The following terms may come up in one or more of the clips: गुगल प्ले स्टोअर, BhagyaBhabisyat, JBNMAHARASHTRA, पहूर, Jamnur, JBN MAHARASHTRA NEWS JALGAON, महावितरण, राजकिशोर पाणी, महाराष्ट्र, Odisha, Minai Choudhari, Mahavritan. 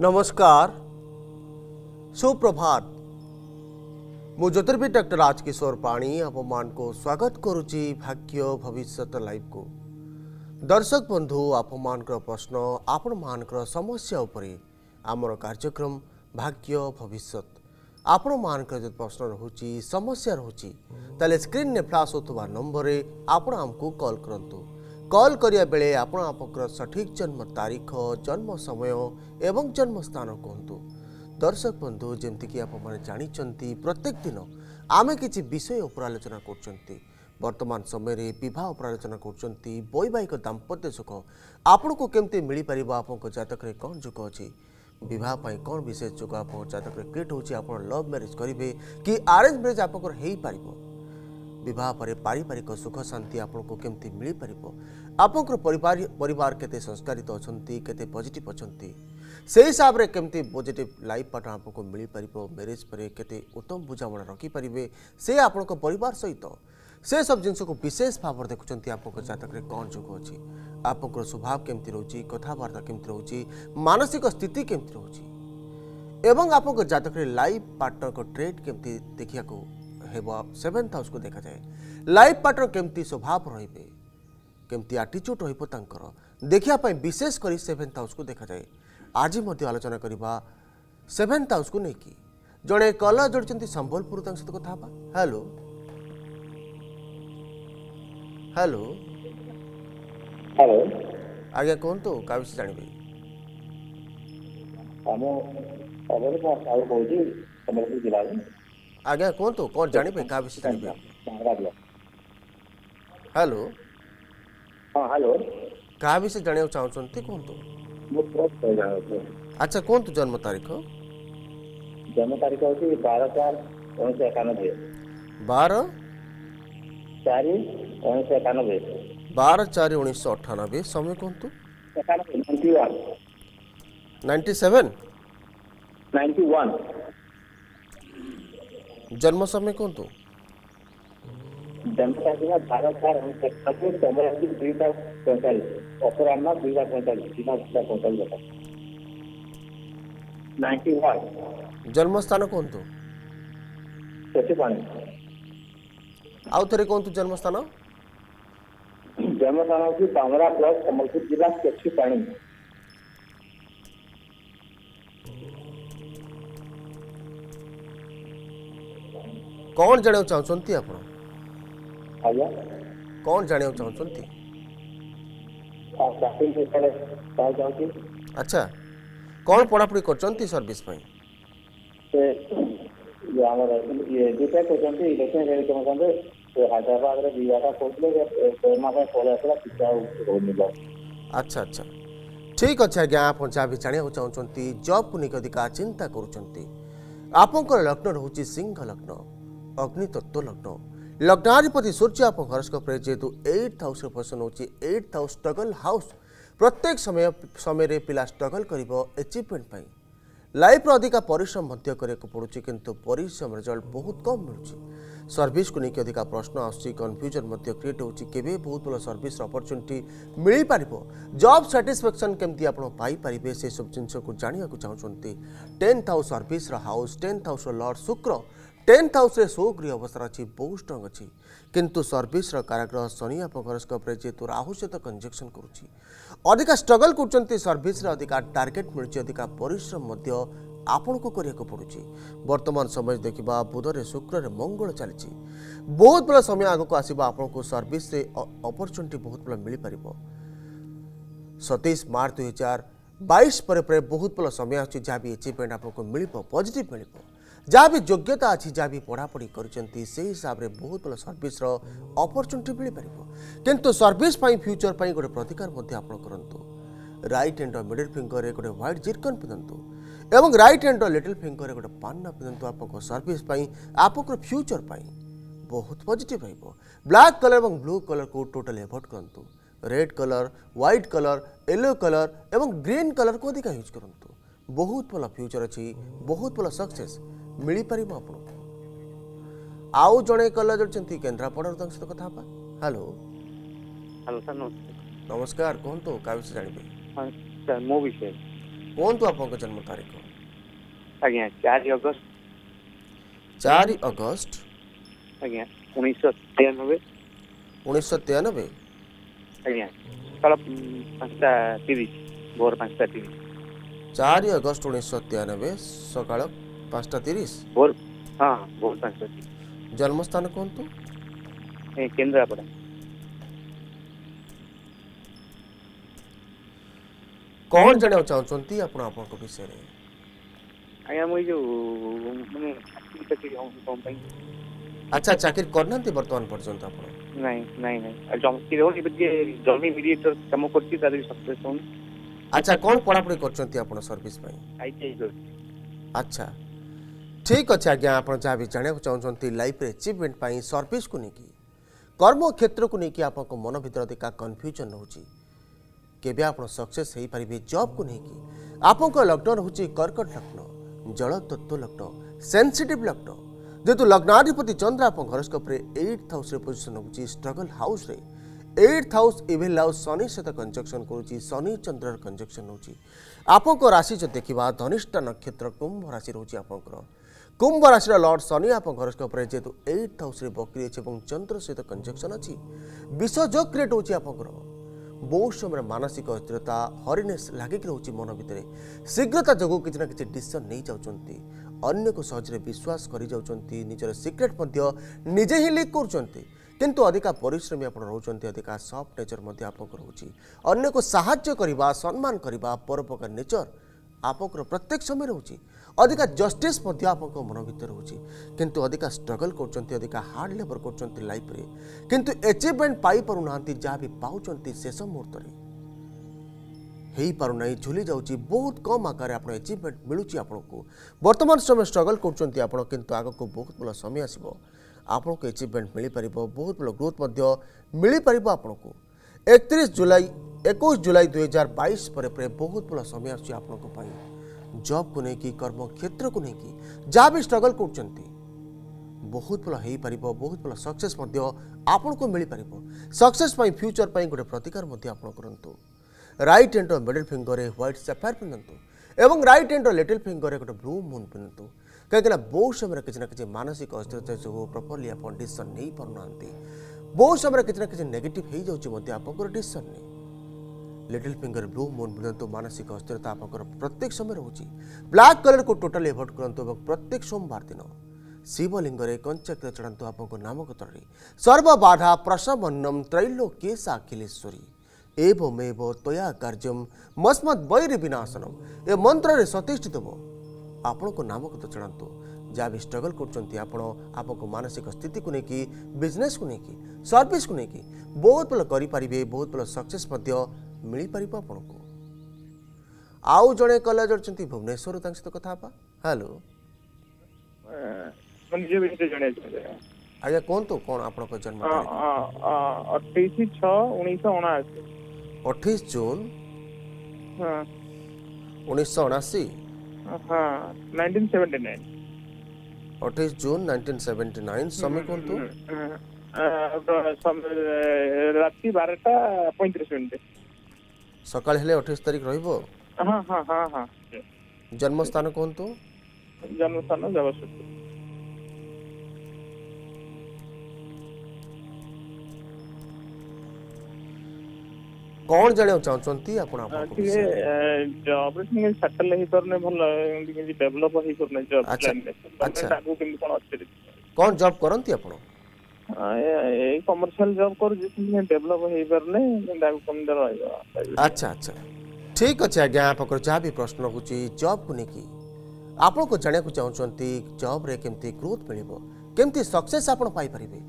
नमस्कार, सुप्रभात। मु ज्योतिर्विद डॉक्टर राजकिशोर पाणी आपमान को स्वागत करुच्ची भाग्य भविष्यत लाइव को। दर्शक बंधु, आपमान को प्रश्न आपण मानकर समस्या उपरे आमर कार्यक्रम भाग्य भविष्यत। आपण मानकर जो प्रश्न रोची समस्या रोची ताले स्क्रीन ने फ्लाश होतवा नंबर आपण हमको कॉल करंतु। कॉल करिया बेले आपण आपकर सठिक जन्म तारीख, जन्म समय एवं जन्म स्थान कहतु। दर्शक बंधु, जमती कि आप जानी प्रत्येक दिन आमे किसी विषय उपर आलोचना कर। वर्तमान समय रे विवाह उपर आलोचना कर, वैवाहिक दाम्पत्य सुख आपण को केमती मिल पार, आप जातक रे कौन जुग अच्छी, विवाह पाई कौन विशेष जुग आप जातक रे किट होची, आप लव मैरिज करेंगे कि अरेंज मैरिज आप पार, विवाह पर पारिवारिक सुख शांति आपन को केमती मिल पार, आपंकर परिवार केते संस्कारित अछंती, केते पॉजिटिव अछंती, से हिसाब रे केमती पॉजिटिव लाइफ पार्टनर आपको मिल पार, मैरिज पर केते उत्तम बुझामणा रखी पारे से आपण को परिवार सहित, से सब जिनस को विशेष भाव देखुं आप जातक रे कौन जुग अच्छी, आपंकर स्वभाव केमती रोची, कथबार्ता केमती रोची, मानसिक स्थिति केमती रोची एवं आपंकर जातक रे लाइफ पार्टनर को ट्रेड केमती देखिया को सेवेन्थ हाउस को देखा जाए, लाइफ पार्टनर केमती स्वभाव रही, केमती आटीच्यूड रही देखा विशेष कर सेवेन्थ हाउस को देखा जाए। आज आलोचना करवा सेवेन्थ हाउस को लेकिन जड़े कलर जोड़ी संबलपुर सहित कथा। हेलो हेलो हेलो आज्ञा कहतु क्या विषय जानवे। आज्ञा कहतु कौन जानवे क्या विषय जानवे। हेलो हेलो क्या विषय जाना चाहते कहतु। अच्छा कहतु जन्म तारीख। जन्म तारीख हूँ 12/4/1991। 12/4/1991। 12/4/1998। समय कहतु 91। जन्म समय कहतु। जन्म तारीख 12/4/1945। जन्म स्थान कहतु। आउ थे कहतु जन्म स्थान। जन्म स्थान हूँ तामरा ब्लॉक संबलपुर जिला सेछीपाणी। कौन जाना चाहते आप कौन जाना चाहते। अच्छा कौन पढ़ापढ़ी कर सर्विस हैदराबाद। अच्छा अच्छा ठीक अच्छे आज्ञा आप जहाँ भी जाना चाहते जॉब को लेकर अधिका चिंता कर। लग्न रोचे सिंह लग्न, अग्नि तत्व लग्न, लग्नाधिपति सूर्य आप हरस्कोप जेहेतु 8th हाउस पोजिशन होची, 8th हाउस स्ट्रगल हाउस, प्रत्येक समय समय पिला स्ट्रगल करिवो अचीवमेंट पाई, लाइफ रो अधिका परिश्रम मध्य करैको पड़ुची किंतु परिश्रम रिजल्ट बहुत कम मिलुची। सर्विस को लेकर अधिका प्रश्न आसुची, कन्फ्यूजन मध्य क्रिएट होची, केबे बहुत बड़ा सर्विस अपॉर्चुनिटी मिल पारिबो, जॉब सैटिस्फैक्शन केमती आपण पाई पारिबे से सब जिंस को जानिया को चाहउचंती। 10th हाउस सर्विस रो हाउस, 10th हाउस रो लॉर्ड शुक्र, 10th हाउस रे सोग्री अवस्था अच्छी, बहुत स्ट्रंग अच्छी किंतु सर्विस रो काराग्रह शनि आप हरस्कोप जेहेतु राहु सहित कंजक्शन करुच्ची, अधिका स्ट्रगल कर सर्विस रे अधिका टार्गेट मिलुची, अधिका परिश्रम मध्य आपण को करिया को पड़ुची। वर्तमान समय देखिबा बुध रे शुक्र रे मंगल चलची, बहुत बड़ा समय आगो को आसीबा, आपण को सर्विस रे अपॉर्चुनिटी बहुत बड़ा मिल पारिबो। 27 मार्च 2022 पर बहुत बड़ा समय आछी, जहाँ भी अचीवमेंट आपको मिलिबो, पॉजिटिव मिलिबो, जहाँ भी योग्यता अच्छी, जहाँ भी पढ़ापढ़ी करचंती से हिसाब रे बहुत बड़ा सर्विस रो अपॉर्चुनिटी मिल पारिबो किंतु सर्विस पाई फ्यूचर पाई गोटे प्रतिकार मध्ये आपण करंतु। राइट हैंड रो मिडिल फिंगर रे गोटे व्हाइट जिरकन पिनंतु एवं राइट हैंड रो लिटिल फिंगर रे गोटे पान्ना पिनंतु, आपको सर्विस पाई आपको फ्यूचर पाई बहुत पॉजिटिव रहइबो। ब्लैक कलर एवं ब्लू कलर को टोटल एवॉइड करंतु, red colour, white colour, yellow colour एवं ग्रीन कलर को अधिका यूज करंतु, बहुत बड़ा फ्यूचर अच्छी, बहुत बड़ा सक्सेस मिली पारी आपको। आउ जड़े कलर जोड़ी केन्द्रापड़ा सहित कथा। हेलो हेलो सर नमस्कार, कहतु क्या विषय जानवे। कहतु आप जन्म तारीख। आज्ञा 4 अगस्त आज्ञा 1993। आज्ञा कल 5:30 भोर 5:30। 4 अगस्त 1993 सकाळ 5:30 भोर। हां भोर 5:30। जन्मस्थान कोणतो? हे केंद्रापडा। कोण जणे चाहचंती आपण आपनको विषय रे? आया मोई जो माने तकी होम कंपनी। अच्छा चाकरी करनंती वर्तमान पर्यंत आपण? नाही नाही नाही जॉब की होली बजे जॉब इमीडिएटर काम करती तारी सक्सेसफुल। अच्छा कौन पढ़ापढ़ी कर सर्विस अच्छा ठीक अच्छे आज्ञा आप जाना चाहते लाइफ एचिवमेंट सर्विस को लेकिन कर्म क्षेत्र को लेकिन आप मन भर देखा कन्फ्यूजन रोचे केवे आप सक्सेस हो पारे जॉब को लेकिन आपको लग्न रोचे कर्कट लग्न जल तत्व लग्न सेंसिटिव लग्न जेहतु लग्नाधिपति चंद्र आप हरोस्कोप 8th हाउस पोजिशन रोचे struggle house 8th house evil house Shani सहित कंजक्शन करुच्ची शनि चंद्र कंजक्शन होची। आपको राशि जो देखा धनिष्ठा नक्षत्र कुंभ राशि रोची। आपंकर कुंभ राशि लॉर्ड शनि आप हरोस्कोप जेहतु 8th हाउस बकरी अच्छे और चंद्र सहित कंजक्शन अच्छी विष जो क्रिएट होची। आपंकर बहुत समय मानसिक अस्थिरता हरिनेस लगिक रोची मन भितर शीघ्रता जो किसी ना कि डिसीजन नहीं जाती अन्य को सहजे विश्वास कर निजर सिक्रेट निजे ही लीक कर किंतु अधिका परिश्रमी आप रोचते अधिका सफ्ट नेचर आप रोचे अन्न को साहाय्य करवा सम्मान करवा परोपकार नेचर आप प्रत्येक समय रोचे अधिका जस्टिस आप मन भितर रोचे किंतु अधिका स्ट्रगल करते अधिका हार्ड लेबर कर लाइफ रे किंतु एचिवमेंट पाई पारु नांती जहाँ भी पाँच शेष मुहूर्त हो पारना झूली जाऊँगी बहुत कम आकार आप एचिवमेंट मिलूँ आपको बर्तमान समय स्ट्रगल करते किंतु आग को बहुत भल समय आसो आपन को एचिवमेंट मिल पार बहुत बड़ा ग्रोथ मिल पार आपन को 21 जुलाई 2022 पर बहुत बड़ा समय आसान जॉब को लेकिन कर्म क्षेत्र को लेकिन जहाँ भी स्ट्रगल कर बहुत भल हो पार बहुत भल सक्सेस आपन को मिल पार सक्सेस फ्यूचर पर गोटे प्रतिकार करूँ right hand middle finger white sapphire पिंधतु और राइट हैंड लिटिल फिंगर गोटे ब्लू मून पिंधतु कहीं बहुत समय किसी ना कि मानसिक अस्थिरता जो प्रॉपर्ली आप डिसीजन नहीं पारना बहुत समय किसी ना कि नेगेटिव हो जाए आप डिसीजन नहीं लिटिल फिंगर ब्लू मून बुलां मानसिक अस्थिरता आप प्रत्येक समय रोचे ब्लैक कलर को टोटाली एवोड करूँ प्रत्येक सोमवार दिन शिवलिंग में कंचा क्षीर चढ़ातु आप नामकतरे सर्वबाधा प्रसवन्नम त्रैलोक्येश अखिलेश्वरी एवमेव तया कार्यम मस्मद वैर विनाशनम ए मंत्र प्रतिष्ठित हो आपण को नाम कत चढ़ातु जहाँ भी स्ट्रगल कर मानसिक स्थिति को लेकिन बिजनेस को लेकिन सर्विस को लेकिन बहुत भल करें बहुत भल सक्सेस मिल पार आपन को आउ जड़े कला जोड़ भुवनेश्वर सहित कथा हेलो आज्ञा कहतु कौन आप जन्म 28 जून 1979 1979 28 जून 1979 समय कौन तू रात्रि 12:35 सकाल हेले 28 तारीख रहिबो। हां हां हां हां जन्मस्थान कौन तू? जन्मस्थान जबसुत कौन जाने चाहती आपण आपण के जॉब में सेटल हे करने भलो के डेवलप हे करने जॉब प्लान अच्छा आगु के कोन अच्छे कोन जॉब करंती आपण ए कमर्शियल जॉब कर जे डेवलप हे करने आगु कम दर आइबा। अच्छा अच्छा ठीक अछि आज्ञा आपकर जा भी प्रश्न होची जॉब को नेकी आपण को जाने को चाहती जॉब रे केमती ग्रोथ मिलबो केमती सक्सेस आपण पाई परिबे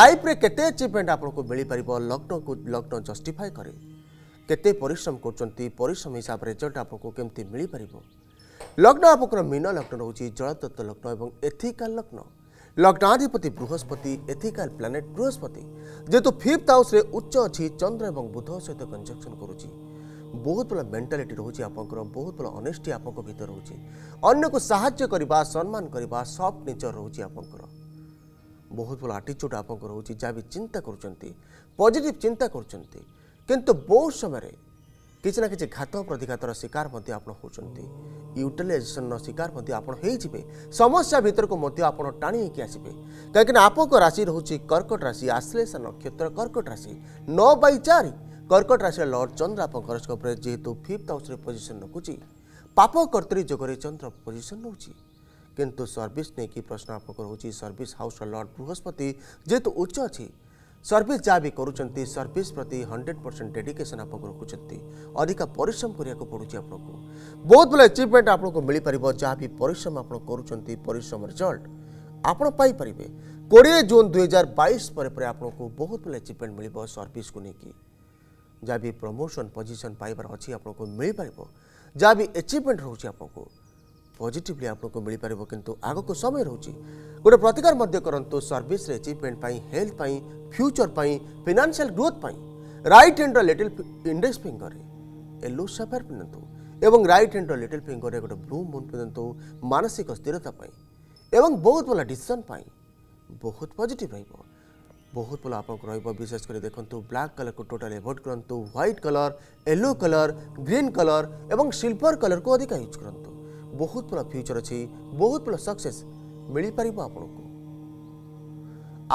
लाइफ रे केते अचीवमेंट आपण को मिल पार लॉकडाउन जस्टिफाई करे केते परिश्रम करश्रम हिसाब से रिजल्ट आपको केमती मिल पार लग्न आप मीन लग्न रोचे जलतत्व लग्न और एथिकाल लग्न लग्नाधिपति बृहस्पति एथिकाल प्लानेट बृहस्पति जेहतु 5th हाउस रे उच्च अच्छी चंद्र और बुध सहित कंजक्शन करुच्ची बहुत बड़ा मेंटालिटी रोचे आप बहुत बड़ा ऑनेस्टी आप भीतर रोचे अन्न को साहाय्य करवा सम्मान करवा सॉफ्ट नेचर रोचे आपंकर बहुत बड़ा आटीच्यूड आप रोचे जहाँ भी चिंता कर पॉजिटिव चिंता कर किंतु बहुत समय किसी ना कि घात प्रतिघातर शिकार होती यूटिलाइजेशन शिकार होते समस्या भितर को टाणीक आसपे कहीं आपक राशि रोचे कर्कट राशि आश्लेषा नक्षत्र कर्कट राशि 9/4 कर्कट राशि लर्ड चंद्र आपंकर जेहेतु 5th हाउस पोजिशन रखुच्छी पाप कर्तरी जोगे चंद्र पोजिशन रोचे किंतु सर्विस नहीं कि प्रश्न आपको रोचे सर्विस हाउस लर्ड बृहस्पति जेहेतु उच्च अच्छी सर्विस जहाँ भी करुँच सर्विस प्रति 100% डेडिकेशन आप रखुच्च अधिक परिश्रम करा पड़े आपको बहुत बड़ा एचिवमेंट आपको मिल पार जहाँ भी परिश्रम आप करश्रम रिजल्ट आपण पाइपे 20 जून 2022 पर आपको बहुत बड़ा एचिवमेंट मिल सर्विस को लेकिन जहाँ भी प्रमोशन पोजिशन पाइबार अच्छी आपको मिल पार जहाँ भी एचिवमेंट रोचे आपको पॉजिटिवली आपको मिल पार किंतु आग को समय रोचे गोटे प्रतिकार मध्य करंतु service achievement health future financial growth right hand little index finger yellow sapphire पिंधतु एवं राइट हैंड लिटिल फिंगर गोटे ब्लू मून पिंधतु मानसिक स्थिरता एवं बहुत भला डिसीजन बहुत पॉजिटिव रहिबो बहुत भल आप विशेषकर देखो ब्लैक कलर को टोटल एवोड करंतु white colour yellow colour green colour एवं सिल्वर कलर को अधिक यूज करंतु बहुत बड़ा फ्यूचर अच्छी बहुत बड़ा सक्सेस मिल पार आपको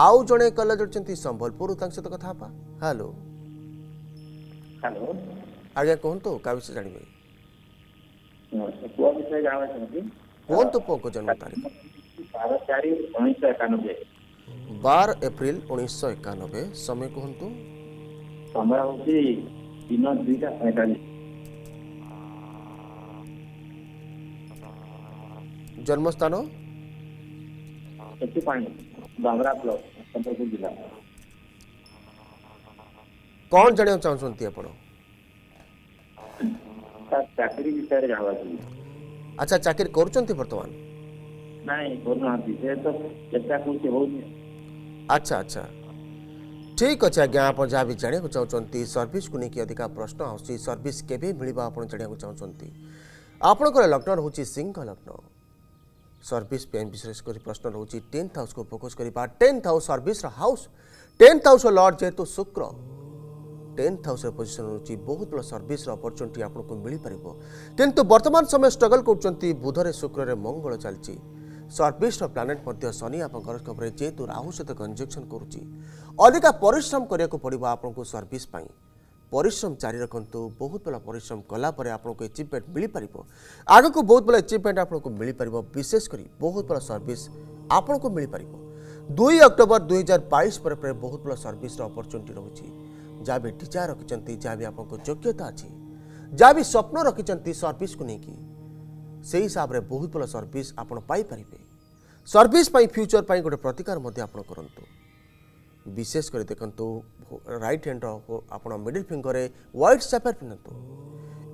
आउ जड़े कल जोड़ संबलपुर सहित कथा हेलो हेलो आज्ञा कहतु क्या विषय जानवे कहतु पुओ को जन्म तारीख 12 एप्रिल 1991 समय कहतु समय हूँ दिन 2:45 जन्मस्थान कौन जाना चाहते अच्छा चाकरी वर्तमान अच्छा अच्छा ठीक अच्छे आज्ञा आप जहाँ भी जाना चाहते सर्विस को लेकिन अधिका प्रश्न आसी सर्विस केवे मिलबा आप जाना चाहते आपणकर लग्न होची सिंह लग्न सर्विस विशेष कर प्रश्न रोचे 10th हाउस को फोकस करवा 10th house service house 10th house lord जेहेतु शुक्र 10th हाउस पोजिशन रोचे बहुत बड़ा सर्विस अपॉर्चुनिटी आपको मिल पार किंतु वर्तमान समय स्ट्रगल कर बुधरे शुक्र मंगल चलती सर्विस प्लानेट शनि आपंकर जेहेतु राहु सहित कंजक्शन करुच्ची अधिक परिश्रम कराया पड़ो आपको सर्विस परिश्रम जारी रखु बहुत बड़ा परिश्रम कलापर आपको एचिवमेंट मिल पार आग को बहुत बड़ा एचिवमेंट आपको मिल पार विशेषकर बहुत बड़ा सर्विस आपको मिल पार 2 अक्टोबर 2022 पर बहुत बड़ा सर्विस अपॉर्चुनिटी रोचे जहाँ भी डिजायर रखिंट जहाँ भी आपको योग्यता अच्छी जहाँ भी स्वप्न रखिंट सर्विस को लेकिन से हिसाब से बहुत बड़ा सर्विस आप सर्विस फ्यूचर पर गोटे प्रतिकार करूँ विशेषकर देखो राइट हैंड आपड़ मिडिल फिंगर में व्हाइट सैफायर पिंधतु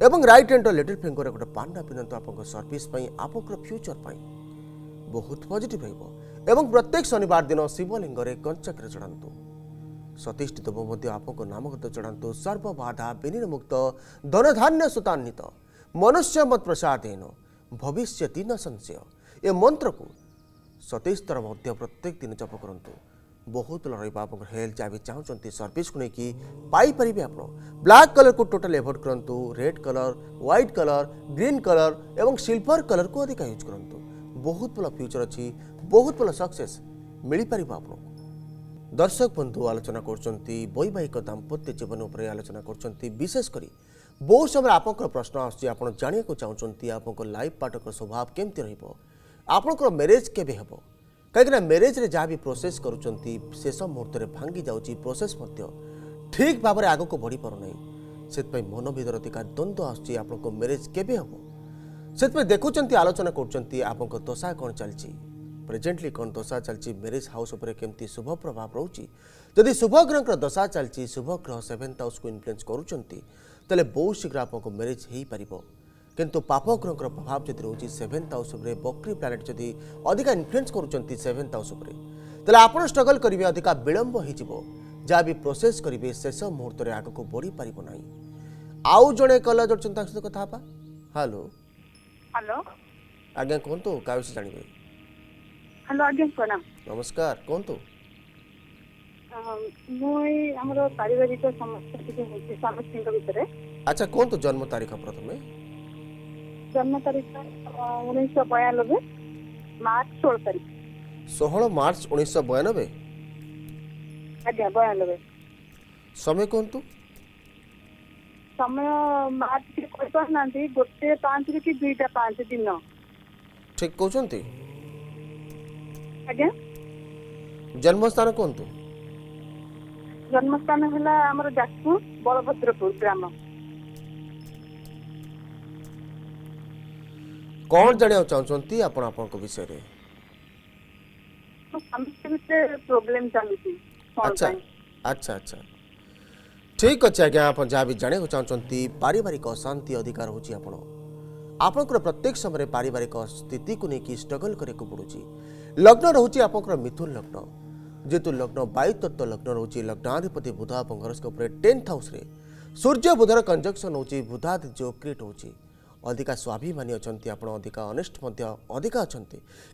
एवं राइट हैंड लिटिल फिंगर गोटे पांडा पिंधतु आप सर्विस फ्यूचर पर बहुत पॉजिटिव एवं प्रत्येक शनिवार दिन शिवलिंग में कंचक्र चढ़ातु सतीष्टि देव आपको नामगत चढ़ातु सर्वबाधा विनिर्मुक्त धनधान्य सुतान्वित मनुष्य मत प्रसादेन भविष्य न संशय ए मंत्र को 27 थर प्रत्येक दिन जप करंतु बहुत भल रहा हेल्थ जहाँ भी चाहते सर्विस को लेकिन पाइपर आप ब्लैक कलर को टोटल एवोड करंतु red colour white colour green colour एवं सिल्वर कलर को अधिक यूज करंतु बहुत भल फ्यूचर अच्छी बहुत भल सक्सेस मिल पार आपको दर्शक बंधु आलोचना करवैवाहिक दाम्पत्य जीवन उपर आलोचना विशेषकर बहुत समय आपंकर प्रश्न आसान जाना चाहते आपंक लाइफ पार्टनर स्वभाव केमती रपणकर मैरेज केवे हेब कहीं मैरेज रे जहाँ भी प्रोसेस करुँच शेष मुहूर्त में भांगी जाऊँगी प्रोसेस ठीक भाव में आग को बढ़ी पारना से मन भर टीका द्वंद्व आसको मैरेज केवे हम से देखुं आलोचना कर दशा कौन चलती प्रेजेन्टली कौन दशा चलती मैरेज हाउस केमती शुभ प्रभाव रोचे जदि शुभग्रह दशा चलती शुभग्रह 7th हाउस को इनफ्लुएंस करुँचे बहुत शीघ्र आपको मैरेज हो पार किंतु पापग्रह प्रभाव जब रोचे 7th हाउस बकरी प्लानेट जदि अधिका इनफ्लुएंस करुँच 7th हाउस आप स्ट्रगल करेंगे अधिका विलंब हो जहाँ भी प्रोसेस करेंगे शेष मुहूर्त में आग को बढ़ी पार ना आउ जड़े कल जोड़ सहित कथा हेलो हेलो आज्ञा कहतु क्या विषय जानवे हेलो आज्ञा प्रणाम नमस्कार कहतु पारिवारिक समस्या अच्छा कौन तो जन्म तारीख प्रथम जन्म तारीख 1992 मार्च 16 तारीख 16 मार्च 1992 आज्ञा 92 समय कौन तो समय मार्च के कोई तो नांती गोटे 5 रे की 2टा 5 दिन ठीक कोचंती आज्ञा जन्म स्थान कौन तो जन्म स्थान हला हमर जाजपुर बलभद्रपुर ग्राम कौन जाने चाहती आपण आपण को विषय रे हम से प्रॉब्लम चलती अच्छा अच्छा अच्छा ठीक अच्छे आज्ञा आप जहाँ भी जाना चाहते पारिवारिक अशांति अधिकार होची आपण आपणकर प्रत्येक समय पारिवारिक स्थिति को लेकिन स्ट्रगल करे को पड़ुची लग्न रोचे आपणकर मिथुन लग्न जेतु लग्न वायु तत्व लग्न रोचे लग्नाधिपति बुध आप हरोस्कोप 10th हाउस रे सूर्य बुधर कंजक्शन होची बुधादित्य क्रिएट होची अधिका स्वाभिमानी अच्छा आप अधिका अनिष्ट अधिका अच्छा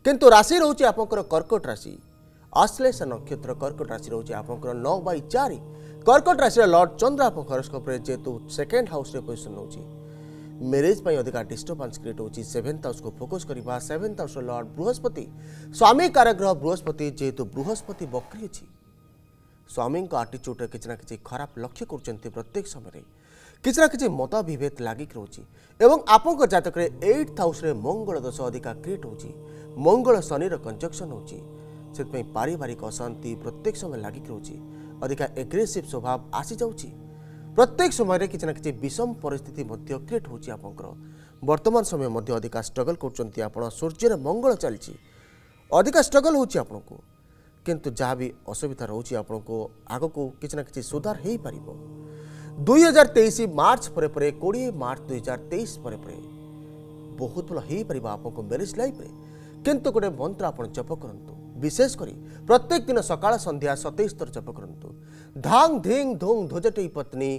किंतु राशि रोचे आपणकर कर्कट राशि आश्लेषा नक्षत्र कर्कट राशि रोचे आपणकर 9/4 कर्कट राशि लॉर्ड चंद्र आप हरोस्कोप जेतु सेकेंड हाउस रे पोजिशन होची मैरिज पर अधिका डिस्टर्बांस क्रिएट होची 7th हाउस को फोकस करवा 7th हाउस लॉर्ड बृहस्पति स्वामी कारग्रह बृहस्पति जेतु बृहस्पति बकरी अच्छी स्वामी आटीच्यूड किछना किछि खराब लक्ष्य कर प्रत्येक समय किछना किछि मत विभेद लागिक रोची एवं आपको जातक 8th हाउस रे मंगल दोष अधिका क्रिएट होची मंगल शनि रो कंजक्शन होची से पारिवारिक अशांति प्रत्येक समय लागिक रोची अधिका एग्रेसिव स्वभाव आसी जाउची प्रत्येक समय किसी ना किसी विषम परिस्थिति क्रिएट होची वर्तमान समय मध्य अधिका स्ट्रगल कर सूर्य मंगल चलती अधिका स्ट्रगल होची आपन को किंतु जहाँ भी असुविधा रोची आपन को आग को किसी ना किसी सुधार हो पार 2023 मार्च पर 20 मार्च 2023 बहुत भल हो पार आपको मैरिज लाइफ रे किंतु गोटे मंत्र आप जप करंतु विशेषकर प्रत्येक दिन सकाळ संध्या 27 थर जप करंतु धांग धींग धोंग ध्वजटी पत्नी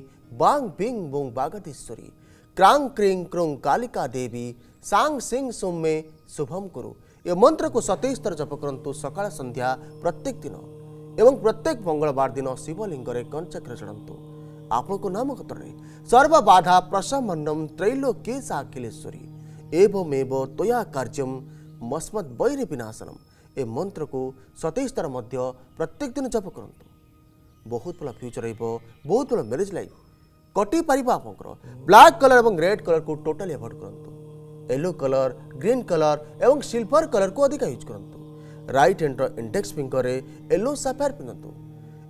बांग बिंग बोंग बागधीश्वरी क्रांग क्रिंग क्रोंग कालिका देवी सांग सिंग सोमे शुभम कुरु ये मंत्र को 27 थर जप करंतु सकाळ संध्या प्रत्येक दिन एवं प्रत्येक मंगलवार दिन शिवलिंग रे कंचक्र चढ़ंतु आपन को नाम खतरे सर्व बाधा प्रशमनम त्रैलोक्येशा अखिलेश्वरी एवमेव तोया कार्यम मस्मद वैर विनाशनम ए मंत्र को 27 थर मध्य प्रत्येक दिन जप करंतु बहुत भल फ्यूचर बहुत भल मैरिज लाइफ कटि पार आप ब्लैक कलर और रेड कलर को टोटाली अवॉइड करंतु येलो कलर ग्रीन कलर एवं सिल्वर कलर को अधिक यूज करंतु राइट हैंड रो इंडेक्स फिंगर रे येलो सैफायर पिनंतु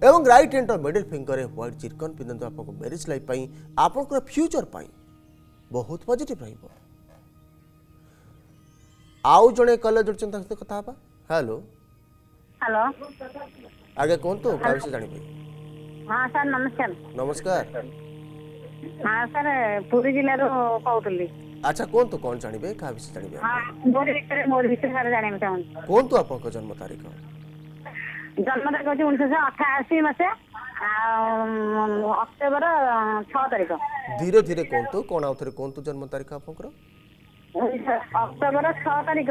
एवं राइट हैंड रो मिडिल फिंगर रे व्हाइट जिरकन पिनंतु आपको मैरिज लाइफ पई आपनकर फ्यूचर पई बहुत पॉजिटिव रहइबो आउ जने कलर जोड़छन त कथा बा हेलो हेलो आगे कौन तो का विषय जानिबे हां सर नमस्कार नमस्कार हां सर पूरी जिल्ला रो कहतली अच्छा कौन तो कौन जानिबे का विषय जानिबे हां मोर भीतर सर जानिबे चाहन कौन तो आपको जन्म तारीख 1988 मसे अक्टूबर 6 तारीख धीरे धीरे कौन तो कोन आउथरे कौन तो जन्म तारीख आपको अक्टूबर 6 तारीख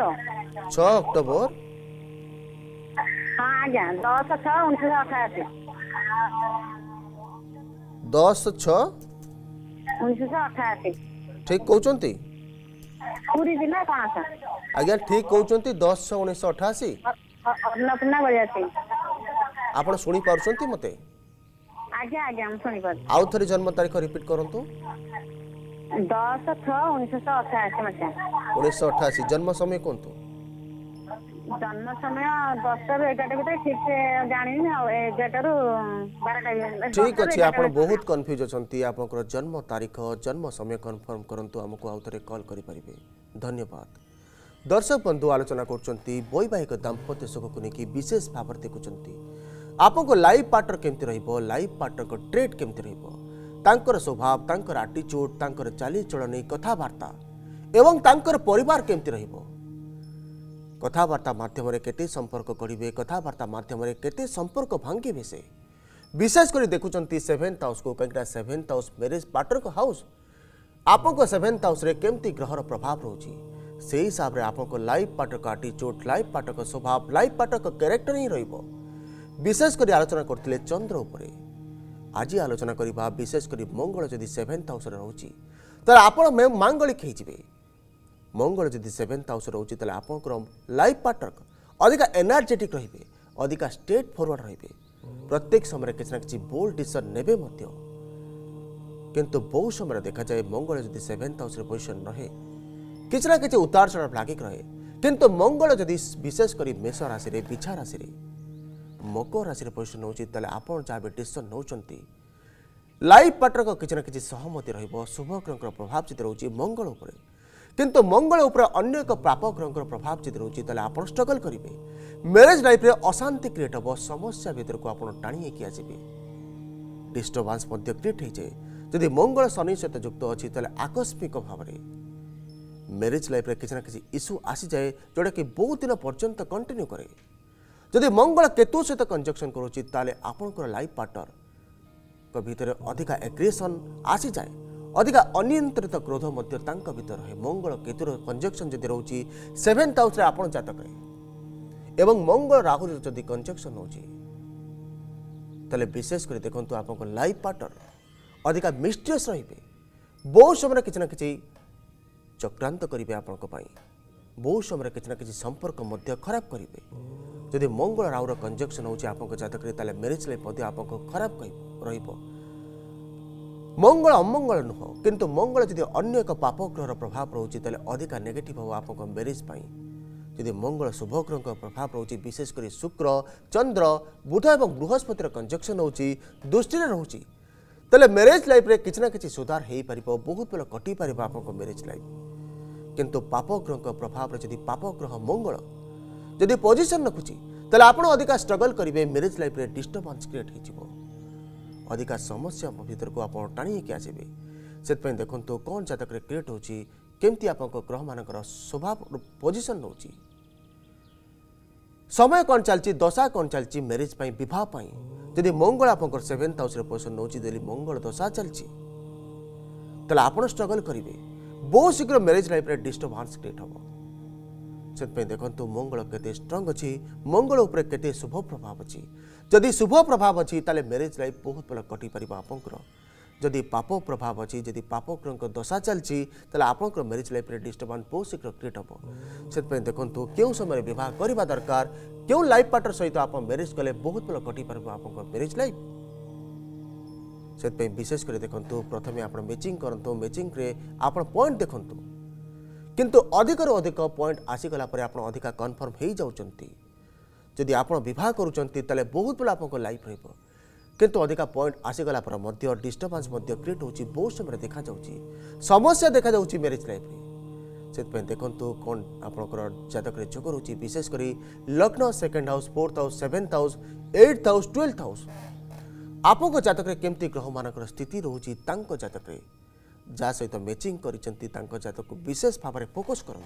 6 अक्टूबर हाँ जान 10/6/1988 10/6/1988 ठीक कहउचंती पूरी जिला कहाँ सर अगर ठीक कहउचंती 10/6/1988 अपना बढ़िया थी आपण सुनी पारछंती मते आगे आगे हम सुनी पार आउ थरी जन्म तारीख रिपीट करंतु 10/6/1988 मते 1988 जन्म समय कोंतु जन्म समय 10 ରୁ 11 भीतर ठीक से जानी ना 11 ରୁ 12 ठीक अछि आपण बहुत कंफ्यूज अछंती आपनकर जन्म तारीख जन्म समय कंफर्म करंतु हमको आउथरे कॉल करि परिबे धन्यवाद दर्शक बंधु आलोचना करछंती वैवाहिक दांपत्य सुख को नेकी विशेष भाबर देखुछंती आपनको लाइफ पार्टनर केमति रहइबो लाइफ पार्टनर को ट्रेट केमति रहइबो तांकर स्वभाव तांकर एटीट्यूड तांकर चाली चलनी कथावार्ता एवं तांकर परिवार केमति रहइबो कथावार्ता माध्यम केते संपर्क गढ़े कथावार्ता माध्यम केते संपर्क भांगे से विशेषकर देखुंत 7th हाउस को कहीं 7th हाउस मैरिज पार्टनर को हाउस आपको 7th हाउस रे केमती ग्रहर प्रभाव रोची से हिसाब से आपको लाइफ पार्टनर का एटीट्यूड लाइफ पार्टनर का स्वभाव लाइफ पार्टनर का कैरेक्टर ही रहिबो विशेषकर आलोचना करथिले चंद्र उपरे आज आलोचना करवा विशेषकर मंगल जदि सेभेन्थ हाउस रोचे तो आपड़ मांगलिक होते मंगल जदि सेभेन्थ हाउस रोचे तो आप लाइफ पार्टनर अधिका एनर्जेटिक रे अधिका स्ट्रेट फरवर्ड रे प्रत्येक समय किसी ना कि बोल्ड डिसीजन नेबे किंतु बहुत समय देखा जाए मंगल जदि सेभेन्थ हाउस पोजिशन रहे किसी ना कि उतार चढ़ाव लागिक रहे किंतु मंगल जदि विशेषकर मेष राशि रे बिछा राशि रे मकर राशि पोजिशन होती आपड़ जहाँ भी डिसीजन नौकरी लाइफ पार्टनर किसी ना कि सहमति रुभ ग्रह प्रभाव चित रोचे मंगल उपर किंतु मंगल उपर अन्य एक पाप ग्रह प्रभाव चित रोचे तो आप स्ट्रगल करेंगे मैरिज लाइफ रे अशांति क्रिएट हे समस्या भितर को आप टाणी आसबे डिस्टर्बांस क्रिएट हो जाए जदि मंगल शनि सहित युक्त अच्छी तेल आकस्मिक भाव में मैरिज लाइफ रे किसी ना कि इश्यू आसी जाए जोटा कि बहुत दिन पर्यंत कंटिन्यू करे जदि मंगल केतु सहित कंजक्शन करुच्ची आपणकर लाइफ पार्टनर भितर अधिका एग्रेसन आसी जाए अधिका अनियंत्रित क्रोध मध्य भीतर रहे मंगल केतुर कंजक्शन जदि रोचे सेभेन्थ हाउस आप जातक एवं मंगल राहु जदि कंजक्शन होले विशेषकर देखो आप लाइफ पार्टनर अधिका मिस्ट्रियस रे बहुत समय किसी ना कि चक्रांत करेंगे आप बहुत समय किसी ना कि संपर्क खराब करेंगे जदि मंगल राहुर कंजक्शन होची आपको जातक रे मैरिज लाइफ आपको खराब रहिबो मंगल अमंगल नुह किंतु मंगल जदि अन्य एक पाप ग्रहर प्रभाव रोचे तेल अधिका नेगेटिव हो आप मैरिज जदि मंगल शुभ ग्रह प्रभाव रोचे विशेषकर शुक्र चंद्र बुध एवं बृहस्पतिर कंजक्शन होची दृष्टि रोचे तेल मैरिज लाइफ रे किछना किछि सुधार हो पार बहुत बेल कटि पार आप मैरिज लाइफ किंतु पाप ग्रह प्रभाव जदि पाप ग्रह मंगल जदि पोजिशन रखुची तेल आपड़ अधिका स्ट्रगल करेंगे मैरिज लाइफ रे डिस्टर्बेंस क्रिएट हो अधिका समस्या भीतर को आप टाणी आसबे से देखो तो कौन जातक क्रिएट होमती आप ग्रह मान स्वभाव पोजिशन रोचे समय कौन चलती दशा कौन चलती मैरिज बहुत जदि मंगल आप सेभेन्थ हाउस पोजिशन रोचे मंगल दशा चलती आप स्ट्रगल करेंगे बहुत शीघ्र मैरिज लाइफ रे डिस्टर्बेंस क्रिएट हो से देखो मंगल केते स्ट्रंग अच्छी मंगल उपर केते शुभ प्रभाव अच्छी जदि शुभ प्रभाव अच्छी ताले मैरिज लाइफ बहुत भल कटि पार आपंकर जदि पाप प्रभाव अच्छी जदि पाप ग्रह दशा चलती आपंकर मैरिज लाइफ रे डिस्टर्बेंस बहुत शीघ्र क्रिएट हम से देखो क्यों समय विवाह करवा दरकार क्यों लाइफ पार्टनर सहित आप मैरिज कले बहुत भल कटि पार आपंकर मैरिज लाइफ से विशेषकर देखो प्रथम आप मैचिंग करते मैचिंग आप पॉइंट देखते किंतु अधिक रु अधिक पॉइंट आसीगला अधिका कन्फर्म हो जाती जदि आप विवाह करें बहुत बड़ा आपको लाइफ रु अधिका पॉइंट आसीगला डिस्टर्बेंस क्रिएट होची बहुत समय देखा जाउची समस्या देखा जाउची मैरिज लाइफ से देखो कौन आपणकर जातक जोग रोचे विशेषकर लग्न second house fourth house seventh house eighth house twelfth house आपको जातक केमती ग्रह मान स्थित रोचे जातक जहाँ सहित मैचिंग कर जातक विशेष भाव में फोकस करूँ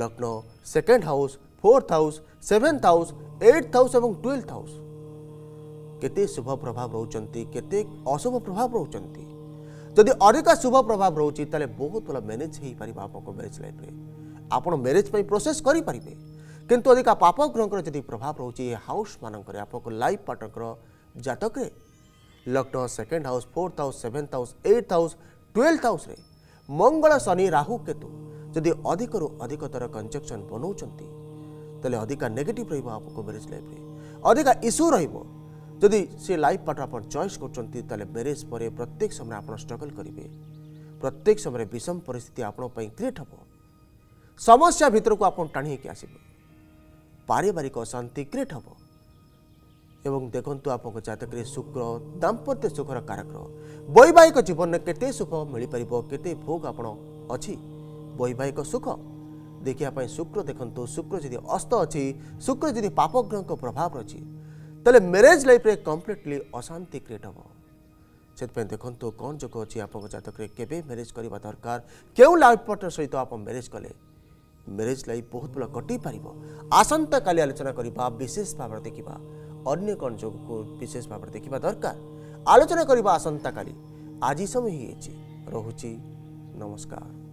लग्न second house fourth house seventh house eighth house और ट्वेल्थ हाउस केते शुभ प्रभाव रोचंती केते अशुभ प्रभाव रोचंती जदि अधिका शुभ प्रभाव रोचे ताले बहुत भल मैनेज हो पार आपको मैरिज लाइफ में आप मैरिज प्रोसेस करेंगे किंतु अधिका पाप ग्रह जदि प्रभाव रोचे हाउस मानक आपको लाइफ पार्टनर जातक लग्न second house fourth house seventh house eighth house twelfth house रे मंगल शनि राहु केतु जदि अधिक रु अधिक तर कंजक्शन बनाऊँगी तेल अधिका नेगेटिव रहा मैरिज लाइफ रे अधिका इश्यू रदि सी लाइफ पार्टनर आप चॉइस कर मैरिज पर प्रत्येक समय आप स्ट्रगल करेंगे प्रत्येक समय विषम परिस्थिति आपंपाई क्रिएट हम समस्या भितर को आप टाणी आसबे पारिवारिक अशांति क्रिएट हम एवं देखंतु आपको जातक रे शुक्र दाम्पत्य सुखर कारक वैवाहिक जीवन में केते सुख मिल पार केते भोग आपण अच्छी वैवाहिक सुख देखापी शुक्र देखो शुक्र जदि अस्त अच्छी शुक्र जदि पाप ग्रह प्रभाव अच्छी तेल मैरिज लाइफ रे कंप्लीटली अशांति क्रिएट हम से देखो कौन जोग अच्छी आपको जातक रे केबे मैरिज करवा दरकार क्यों लाइफ पार्टनर सहित आप मैरिज कले मैरिज लाइफ बहुत भल कटि पार आसंता काली आलोचना करवा विशेष भाव में देखा अन्य कौन जोग को विशेष भाव में देखा दरकार आलोचना करवा आसंता काली आज समय ही रोची नमस्कार।